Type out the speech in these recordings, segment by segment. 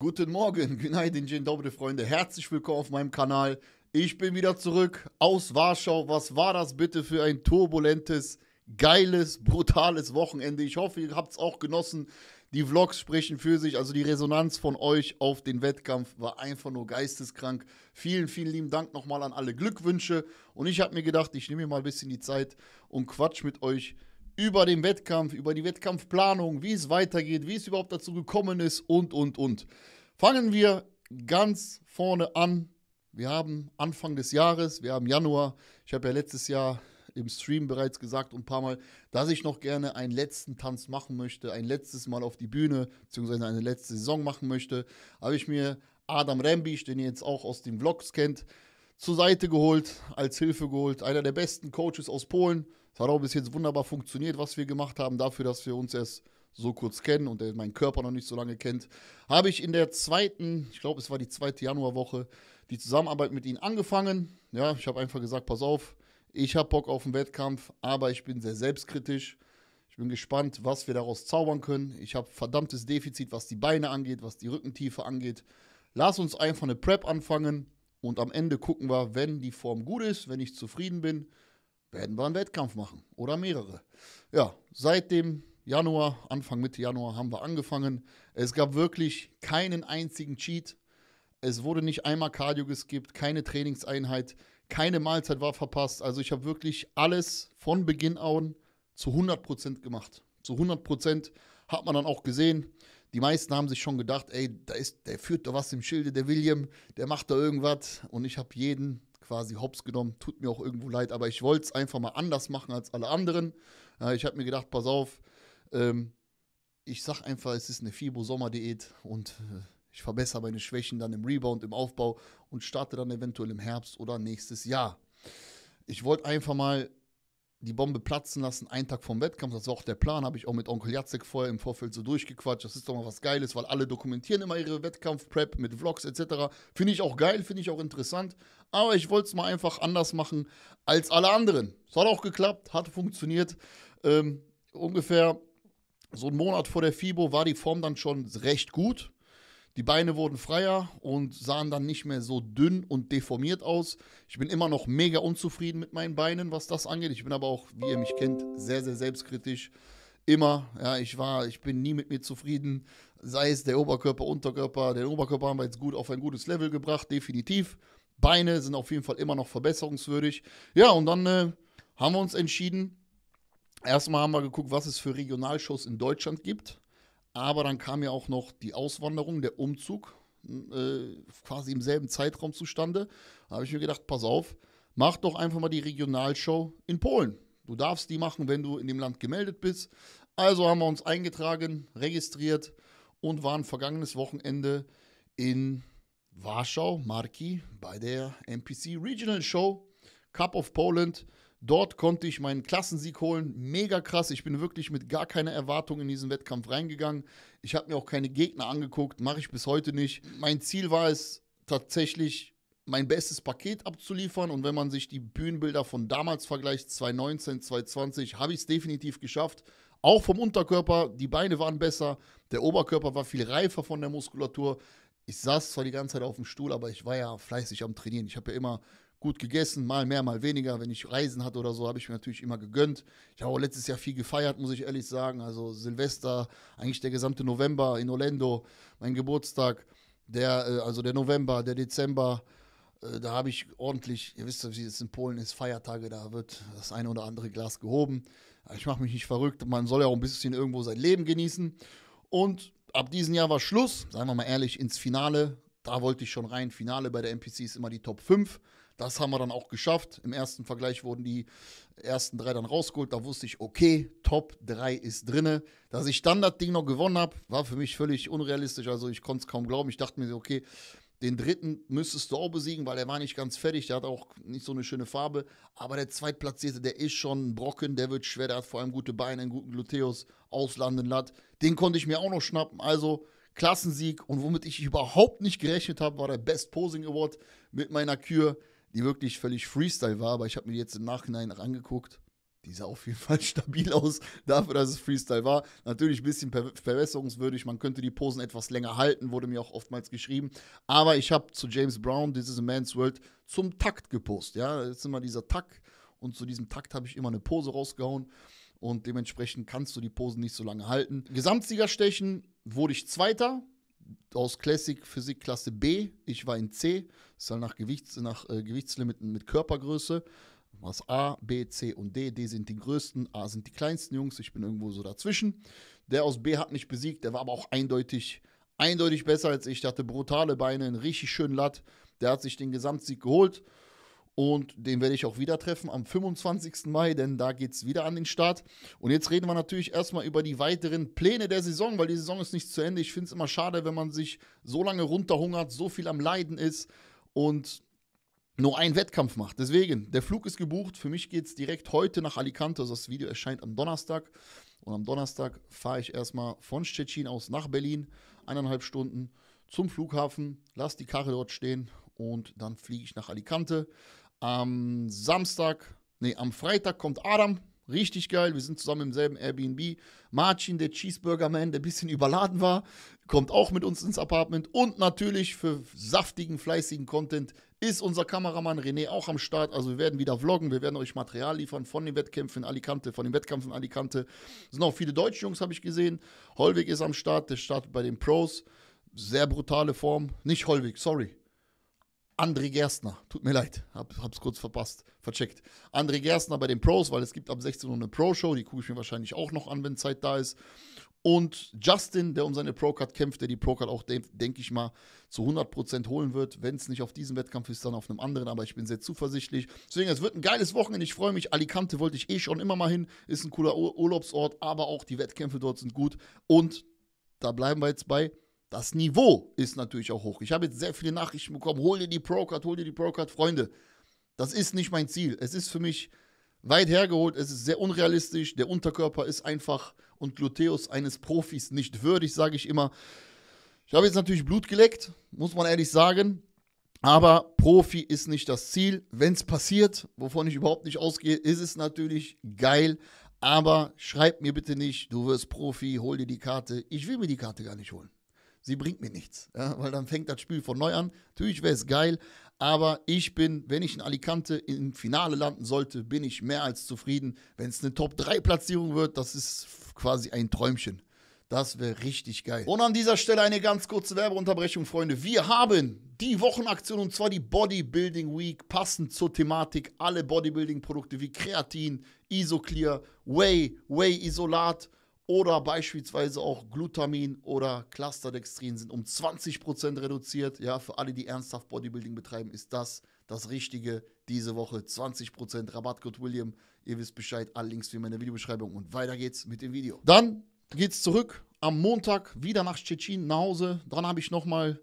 Guten Morgen, Gneidin, Dzień dobry, Freunde. Herzlich willkommen auf meinem Kanal. Ich bin wieder zurück aus Warschau. Was war das bitte für ein turbulentes, geiles, brutales Wochenende? Ich hoffe, ihr habt es auch genossen. Die Vlogs sprechen für sich. Also die Resonanz von euch auf den Wettkampf war einfach nur geisteskrank. Vielen, vielen lieben Dank nochmal an alle Glückwünsche. Und ich habe mir gedacht, ich nehme mir mal ein bisschen die Zeit und quatsch mit euch über den Wettkampf, über die Wettkampfplanung, wie es weitergeht, wie es überhaupt dazu gekommen ist und. Fangen wir ganz vorne an. Wir haben Anfang des Jahres, wir haben Januar. Ich habe ja letztes Jahr im Stream bereits gesagt und ein paar Mal, dass ich noch gerne einen letzten Tanz machen möchte, ein letztes Mal auf die Bühne, beziehungsweise eine letzte Saison machen möchte. Habe ich mir Adam Rembisch, den ihr jetzt auch aus den Vlogs kennt, zur Seite geholt, als Hilfe geholt. Einer der besten Coaches aus Polen. Es hat auch bis jetzt wunderbar funktioniert, was wir gemacht haben. Dafür, dass wir uns erst so kurz kennen und er meinen Körper noch nicht so lange kennt, habe ich in der zweiten, ich glaube, es war die zweite Januarwoche, die Zusammenarbeit mit ihm angefangen. Ja, ich habe einfach gesagt, pass auf, ich habe Bock auf den Wettkampf, aber ich bin sehr selbstkritisch. Ich bin gespannt, was wir daraus zaubern können. Ich habe verdammtes Defizit, was die Beine angeht, was die Rückentiefe angeht. Lass uns einfach eine Prep anfangen. Und am Ende gucken wir, wenn die Form gut ist, wenn ich zufrieden bin, werden wir einen Wettkampf machen oder mehrere. Ja, seit dem Januar, Anfang Mitte Januar haben wir angefangen. Es gab wirklich keinen einzigen Cheat. Es wurde nicht einmal Cardio geskippt, keine Trainingseinheit, keine Mahlzeit war verpasst. Also ich habe wirklich alles von Beginn an zu 100% gemacht. Zu 100% hat man dann auch gesehen. Die meisten haben sich schon gedacht, ey, der führt da was im Schilde, der William, der macht da irgendwas. Und ich habe jeden quasi hops genommen. Tut mir auch irgendwo leid, aber ich wollte es einfach mal anders machen als alle anderen. Ich habe mir gedacht, pass auf, ich sage einfach, es ist eine FIBO-Sommerdiät und ich verbessere meine Schwächen dann im Rebound, im Aufbau und starte dann eventuell im Herbst oder nächstes Jahr. Ich wollte einfach mal die Bombe platzen lassen, einen Tag vom Wettkampf, das war auch der Plan, habe ich auch mit Onkel Jacek vorher im Vorfeld so durchgequatscht, das ist doch mal was Geiles, weil alle dokumentieren immer ihre Wettkampf-Prep mit Vlogs etc. Finde ich auch geil, finde ich auch interessant, aber ich wollte es mal einfach anders machen als alle anderen. Es hat auch geklappt, hat funktioniert. Ungefähr so einen Monat vor der FIBO war die Form dann schon recht gut. Die Beine wurden freier und sahen dann nicht mehr so dünn und deformiert aus. Ich bin immer noch mega unzufrieden mit meinen Beinen, was das angeht. Ich bin aber auch, wie ihr mich kennt, sehr, sehr selbstkritisch. Immer, ja, ich bin nie mit mir zufrieden, sei es der Oberkörper, Unterkörper. Den Oberkörper haben wir jetzt gut auf ein gutes Level gebracht, definitiv. Beine sind auf jeden Fall immer noch verbesserungswürdig. Ja, und dann haben wir uns entschieden, erstmal haben wir geguckt, was es für Regionalshows in Deutschland gibt. Aber dann kam ja auch noch die Auswanderung, der Umzug, quasi im selben Zeitraum zustande. Da habe ich mir gedacht, pass auf, mach doch einfach mal die Regionalshow in Polen. Du darfst die machen, wenn du in dem Land gemeldet bist. Also haben wir uns eingetragen, registriert und waren vergangenes Wochenende in Warschau, Marki, bei der NPC Regional Show, Cup of Poland. Dort konnte ich meinen Klassensieg holen. Mega krass. Ich bin wirklich mit gar keiner Erwartung in diesen Wettkampf reingegangen. Ich habe mir auch keine Gegner angeguckt. Mache ich bis heute nicht. Mein Ziel war es, tatsächlich mein bestes Paket abzuliefern. Und wenn man sich die Bühnenbilder von damals vergleicht, 2019, 2020, habe ich es definitiv geschafft. Auch vom Unterkörper. Die Beine waren besser. Der Oberkörper war viel reifer von der Muskulatur. Ich saß zwar die ganze Zeit auf dem Stuhl, aber ich war ja fleißig am Trainieren. Ich habe ja immer gut gegessen, mal mehr, mal weniger. Wenn ich Reisen hatte oder so, habe ich mir natürlich immer gegönnt. Ich habe auch letztes Jahr viel gefeiert, muss ich ehrlich sagen. Also Silvester, eigentlich der gesamte November in Orlando, mein Geburtstag, der November, der Dezember, da habe ich ordentlich, ihr wisst ja, wie es in Polen ist, Feiertage, da wird das eine oder andere Glas gehoben. Ich mache mich nicht verrückt, man soll ja auch ein bisschen irgendwo sein Leben genießen. Und ab diesem Jahr war Schluss, seien wir mal ehrlich, ins Finale. Da wollte ich schon rein. Finale bei der NPC ist immer die Top 5. Das haben wir dann auch geschafft. Im ersten Vergleich wurden die ersten 3 dann rausgeholt. Da wusste ich, okay, Top 3 ist drinne. Dass ich dann das Ding noch gewonnen habe, war für mich völlig unrealistisch. Also ich konnte es kaum glauben. Ich dachte mir, okay, den dritten müsstest du auch besiegen, weil er war nicht ganz fertig. Der hat auch nicht so eine schöne Farbe. Aber der Zweitplatzierte, der ist schon ein Brocken. Der wird schwer. Der hat vor allem gute Beine, einen guten Gluteus, auslanden Latt. Den konnte ich mir auch noch schnappen. Also Klassensieg, und womit ich überhaupt nicht gerechnet habe, war der Best Posing Award mit meiner Kür, die wirklich völlig Freestyle war, aber ich habe mir die jetzt im Nachhinein angeguckt. Die sah auf jeden Fall stabil aus, dafür, dass es Freestyle war. Natürlich ein bisschen verbesserungswürdig, man könnte die Posen etwas länger halten, wurde mir auch oftmals geschrieben. Aber ich habe zu James Brown, This is a Man's World, zum Takt gepostet. Ja, das ist immer dieser Takt und zu diesem Takt habe ich immer eine Pose rausgehauen. Und dementsprechend kannst du die Posen nicht so lange halten. Gesamtsiegerstechen wurde ich Zweiter aus Classic Physik Klasse B. Ich war in C, das ist halt nach Gewichtslimiten mit Körpergröße. Was A, B, C und D. D sind die größten, A sind die kleinsten Jungs. Ich bin irgendwo so dazwischen. Der aus B hat mich besiegt, der war aber auch eindeutig besser als ich. Der hatte brutale Beine, einen richtig schönen Latt. Der hat sich den Gesamtsieg geholt. Und den werde ich auch wieder treffen am 25. Mai, denn da geht es wieder an den Start. Und jetzt reden wir natürlich erstmal über die weiteren Pläne der Saison, weil die Saison ist nicht zu Ende. Ich finde es immer schade, wenn man sich so lange runterhungert, so viel am Leiden ist und nur einen Wettkampf macht. Deswegen, der Flug ist gebucht. Für mich geht es direkt heute nach Alicante. Also das Video erscheint am Donnerstag. Und am Donnerstag fahre ich erstmal von Stettin aus nach Berlin, 1,5 Stunden zum Flughafen, lasse die Karre dort stehen und dann fliege ich nach Alicante. Am Freitag kommt Adam, richtig geil, wir sind zusammen im selben Airbnb. Marcin, der Cheeseburger-Man, der ein bisschen überladen war, kommt auch mit uns ins Apartment. Und natürlich für saftigen, fleißigen Content ist unser Kameramann René auch am Start. Also wir werden wieder vloggen, wir werden euch Material liefern von den Wettkämpfen in Alicante, von dem Wettkampf in Alicante. Es sind auch viele deutsche Jungs, habe ich gesehen. Holweg ist am Start, der startet bei den Pros. Sehr brutale Form, nicht Holweg, sorry. André Gerstner, tut mir leid, hab's kurz verpasst, vercheckt. André Gerstner bei den Pros, weil es gibt ab 16 Uhr eine Pro-Show, die gucke ich mir wahrscheinlich auch noch an, wenn Zeit da ist. Und Justin, der um seine Pro-Card kämpft, der die Pro-Card auch, denke ich mal, zu 100% holen wird. Wenn es nicht auf diesem Wettkampf ist, dann auf einem anderen, aber ich bin sehr zuversichtlich. Deswegen, es wird ein geiles Wochenende, ich freue mich. Alicante wollte ich eh schon immer mal hin, ist ein cooler Urlaubsort, aber auch die Wettkämpfe dort sind gut. Und da bleiben wir jetzt bei. Das Niveau ist natürlich auch hoch. Ich habe jetzt sehr viele Nachrichten bekommen. Hol dir die Pro-Card, hol dir die Pro-Card. Freunde, das ist nicht mein Ziel. Es ist für mich weit hergeholt. Es ist sehr unrealistisch. Der Unterkörper ist einfach und Gluteus eines Profis nicht würdig, sage ich immer. Ich habe jetzt natürlich Blut geleckt, muss man ehrlich sagen. Aber Profi ist nicht das Ziel. Wenn es passiert, wovon ich überhaupt nicht ausgehe, ist es natürlich geil. Aber schreibt mir bitte nicht, du wirst Profi, hol dir die Karte. Ich will mir die Karte gar nicht holen. Sie bringt mir nichts, ja, weil dann fängt das Spiel von neu an. Natürlich wäre es geil, aber ich bin, wenn ich in Alicante im Finale landen sollte, bin ich mehr als zufrieden. Wenn es eine Top-3-Platzierung wird, das ist quasi ein Träumchen. Das wäre richtig geil. Und an dieser Stelle eine ganz kurze Werbeunterbrechung, Freunde. Wir haben die Wochenaktion und zwar die Bodybuilding Week, passend zur Thematik. Alle Bodybuilding-Produkte wie Kreatin, Isoclear, Whey, Whey-Isolat, oder beispielsweise auch Glutamin oder Clusterdextrin sind um 20% reduziert. Ja, für alle, die ernsthaft Bodybuilding betreiben, ist das Richtige diese Woche. 20% Rabattcode William. Ihr wisst Bescheid, alle Links wie immer in der Videobeschreibung. Und weiter geht's mit dem Video. Dann geht's zurück am Montag wieder nach Stettin nach Hause. Dann habe ich nochmal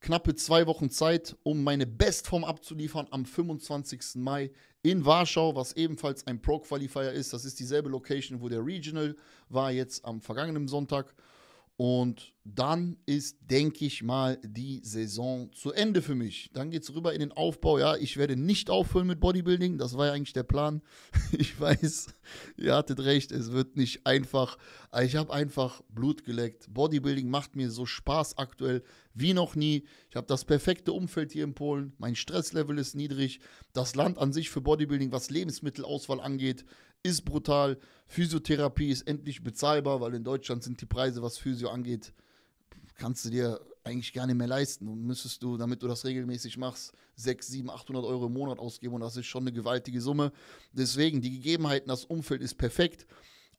knappe 2 Wochen Zeit, um meine Bestform abzuliefern am 25. Mai in Warschau, was ebenfalls ein Pro-Qualifier ist. Das ist dieselbe Location, wo der Regional war, jetzt am vergangenen Sonntag. Und dann ist, denke ich mal, die Saison zu Ende für mich. Dann geht es rüber in den Aufbau. Ja, ich werde nicht aufhören mit Bodybuilding. Das war ja eigentlich der Plan. Ich weiß, ihr hattet recht, es wird nicht einfach. Ich habe einfach Blut geleckt. Bodybuilding macht mir so Spaß aktuell wie noch nie. Ich habe das perfekte Umfeld hier in Polen. Mein Stresslevel ist niedrig. Das Land an sich für Bodybuilding, was Lebensmittelauswahl angeht, ist brutal. Physiotherapie ist endlich bezahlbar, weil in Deutschland sind die Preise, was Physio angeht, kannst du dir eigentlich gar nicht mehr leisten. Und müsstest du, damit du das regelmäßig machst, 600, 700, 800 Euro im Monat ausgeben. Und das ist schon eine gewaltige Summe. Deswegen, die Gegebenheiten, das Umfeld ist perfekt.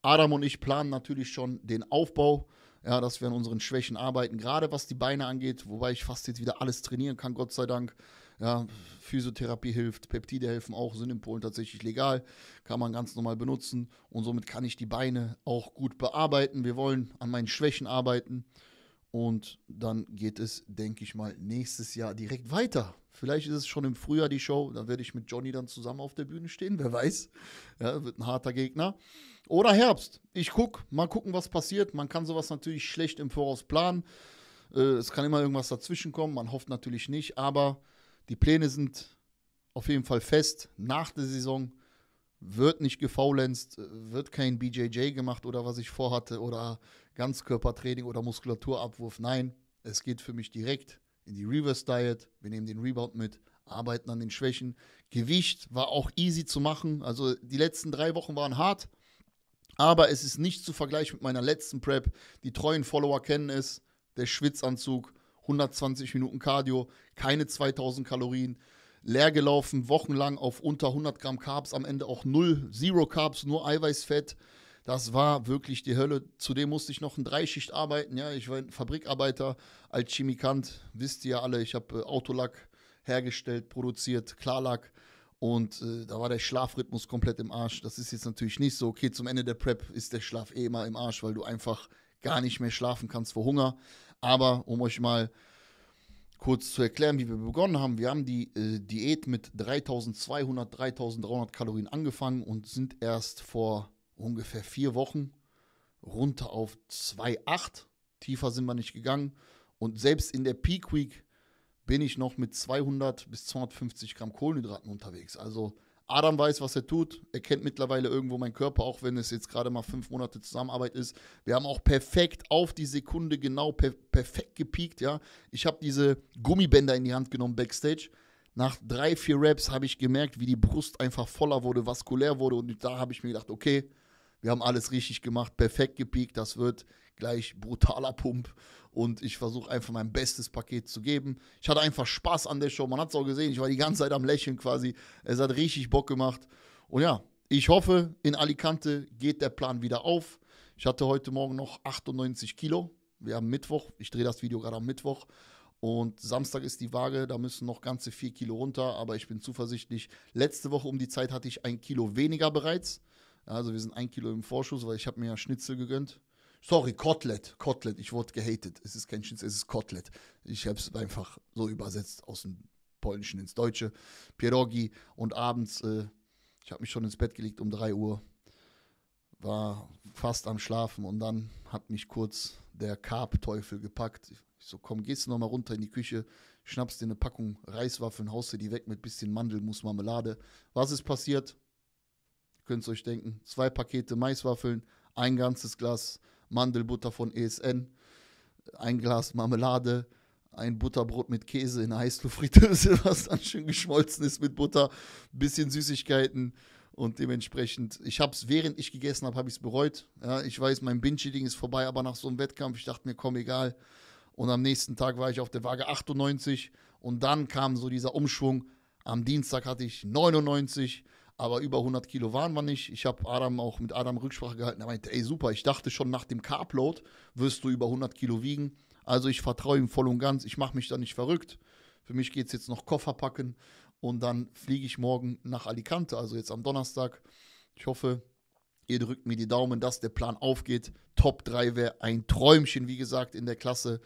Adam und ich planen natürlich schon den Aufbau, ja, dass wir an unseren Schwächen arbeiten, gerade was die Beine angeht, wobei ich fast jetzt wieder alles trainieren kann, Gott sei Dank. Ja, Physiotherapie hilft, Peptide helfen auch, sind in Polen tatsächlich legal, kann man ganz normal benutzen und somit kann ich die Beine auch gut bearbeiten. Wir wollen an meinen Schwächen arbeiten und dann geht es, denke ich mal, nächstes Jahr direkt weiter. Vielleicht ist es schon im Frühjahr die Show, da werde ich mit Johnny dann zusammen auf der Bühne stehen, wer weiß, ja, wird ein harter Gegner. Oder Herbst, ich gucke, mal gucken, was passiert. Man kann sowas natürlich schlecht im Voraus planen, es kann immer irgendwas dazwischen kommen, man hofft natürlich nicht, aber die Pläne sind auf jeden Fall fest. Nach der Saison wird nicht gefaulenzt, wird kein BJJ gemacht oder was ich vorhatte oder Ganzkörpertraining oder Muskulaturabwurf. Nein, es geht für mich direkt in die Reverse Diet. Wir nehmen den Rebound mit, arbeiten an den Schwächen. Gewicht war auch easy zu machen. Also die letzten 3 Wochen waren hart, aber es ist nicht zu vergleichen mit meiner letzten Prep. Die treuen Follower kennen es. Der Schwitzanzug, 120 Minuten Cardio, keine 2000 Kalorien. Leer gelaufen, wochenlang auf unter 100 Gramm Carbs, am Ende auch Zero Carbs, nur Eiweißfett. Das war wirklich die Hölle. Zudem musste ich noch in 3-Schicht arbeiten. Ja, ich war ein Fabrikarbeiter als Chemikant. Wisst ihr ja alle, ich habe Autolack hergestellt, produziert, Klarlack. Und da war der Schlafrhythmus komplett im Arsch. Das ist jetzt natürlich nicht so. Okay, zum Ende der Prep ist der Schlaf eh mal im Arsch, weil du einfach gar nicht mehr schlafen kannst vor Hunger. Aber um euch mal kurz zu erklären, wie wir begonnen haben. Wir haben die Diät mit 3200, 3300 Kalorien angefangen und sind erst vor ungefähr 4 Wochen runter auf 2,8. Tiefer sind wir nicht gegangen. Und selbst in der Peak Week bin ich noch mit 200 bis 250 Gramm Kohlenhydraten unterwegs. Also Adam weiß, was er tut. Er kennt mittlerweile irgendwo meinen Körper, auch wenn es jetzt gerade mal 5 Monate Zusammenarbeit ist. Wir haben auch perfekt auf die Sekunde genau perfekt gepiekt. Ja? Ich habe diese Gummibänder in die Hand genommen backstage. Nach 3, 4 Reps habe ich gemerkt, wie die Brust einfach voller wurde, vaskulär wurde. Und da habe ich mir gedacht, okay, wir haben alles richtig gemacht, perfekt gepiekt. Das wird gleich brutaler Pump. Und ich versuche einfach mein bestes Paket zu geben. Ich hatte einfach Spaß an der Show. Man hat es auch gesehen. Ich war die ganze Zeit am Lächeln quasi. Es hat richtig Bock gemacht. Und ja, ich hoffe, in Alicante geht der Plan wieder auf. Ich hatte heute Morgen noch 98 Kilo. Wir haben Mittwoch. Ich drehe das Video gerade am Mittwoch. Und Samstag ist die Waage. Da müssen noch ganze 4 Kilo runter. Aber ich bin zuversichtlich. Letzte Woche um die Zeit hatte ich 1 Kilo weniger bereits. Also wir sind 1 Kilo im Vorschuss, weil ich habe mir ja Schnitzel gegönnt. Sorry, Kotelett, ich wurde gehatet. Es ist kein Schnitzel, es ist Kotelett. Ich habe es einfach so übersetzt aus dem Polnischen ins Deutsche. Pierogi und abends, ich habe mich schon ins Bett gelegt um 3 Uhr, war fast am Schlafen und dann hat mich kurz der Carb-Teufel gepackt. Ich so, komm, gehst du nochmal runter in die Küche, schnappst dir eine Packung Reiswaffeln, haust dir die weg mit bisschen Mandelmus, Marmelade. Was ist passiert? Könnt ihr euch denken, 2 Pakete Maiswaffeln, ein ganzes Glas Mandelbutter von ESN, ein Glas Marmelade, ein Butterbrot mit Käse in einer Heißluftfritteuse, was dann schön geschmolzen ist mit Butter, ein bisschen Süßigkeiten und dementsprechend, ich habe es, während ich gegessen habe, habe ich es bereut. Ja, ich weiß, mein Binge-Eating ist vorbei, aber nach so einem Wettkampf, ich dachte mir, komm, egal. Und am nächsten Tag war ich auf der Waage 98 und dann kam so dieser Umschwung. Am Dienstag hatte ich 99. Aber über 100 Kilo waren wir nicht. Ich habe Adam auch mit Adam Rücksprache gehalten. Er meinte, ey, super, ich dachte schon, nach dem Carbload wirst du über 100 Kilo wiegen. Also ich vertraue ihm voll und ganz. Ich mache mich da nicht verrückt. Für mich geht es jetzt noch Koffer packen. Und dann fliege ich morgen nach Alicante, also jetzt am Donnerstag. Ich hoffe, ihr drückt mir die Daumen, dass der Plan aufgeht. Top 3 wäre ein Träumchen, wie gesagt, in der Klasse.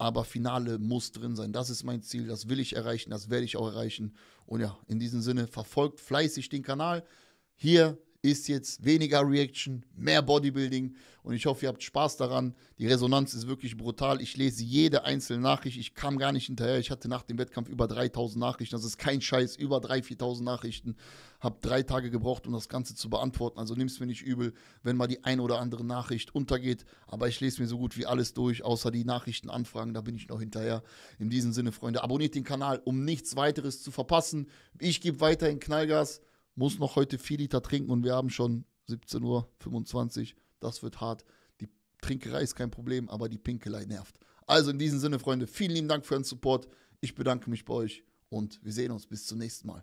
Aber Finale muss drin sein. Das ist mein Ziel, das will ich erreichen, das werde ich auch erreichen. Und ja, in diesem Sinne, verfolgt fleißig den Kanal. Hier ist jetzt weniger Reaction, mehr Bodybuilding. Und ich hoffe, ihr habt Spaß daran. Die Resonanz ist wirklich brutal. Ich lese jede einzelne Nachricht. Ich kam gar nicht hinterher. Ich hatte nach dem Wettkampf über 3000 Nachrichten. Das ist kein Scheiß, über 3.000, 4.000 Nachrichten. Habe 3 Tage gebraucht, um das Ganze zu beantworten. Also nimm's mir nicht übel, wenn mal die ein oder andere Nachricht untergeht. Aber ich lese mir so gut wie alles durch, außer die Nachrichtenanfragen. Da bin ich noch hinterher. In diesem Sinne, Freunde, abonniert den Kanal, um nichts weiteres zu verpassen. Ich gebe weiterhin Knallgas. Muss noch heute 4 Liter trinken und wir haben schon 17:25 Uhr. Das wird hart. Die Trinkerei ist kein Problem, aber die Pinkelei nervt. Also in diesem Sinne, Freunde, vielen lieben Dank für euren Support. Ich bedanke mich bei euch und wir sehen uns bis zum nächsten Mal.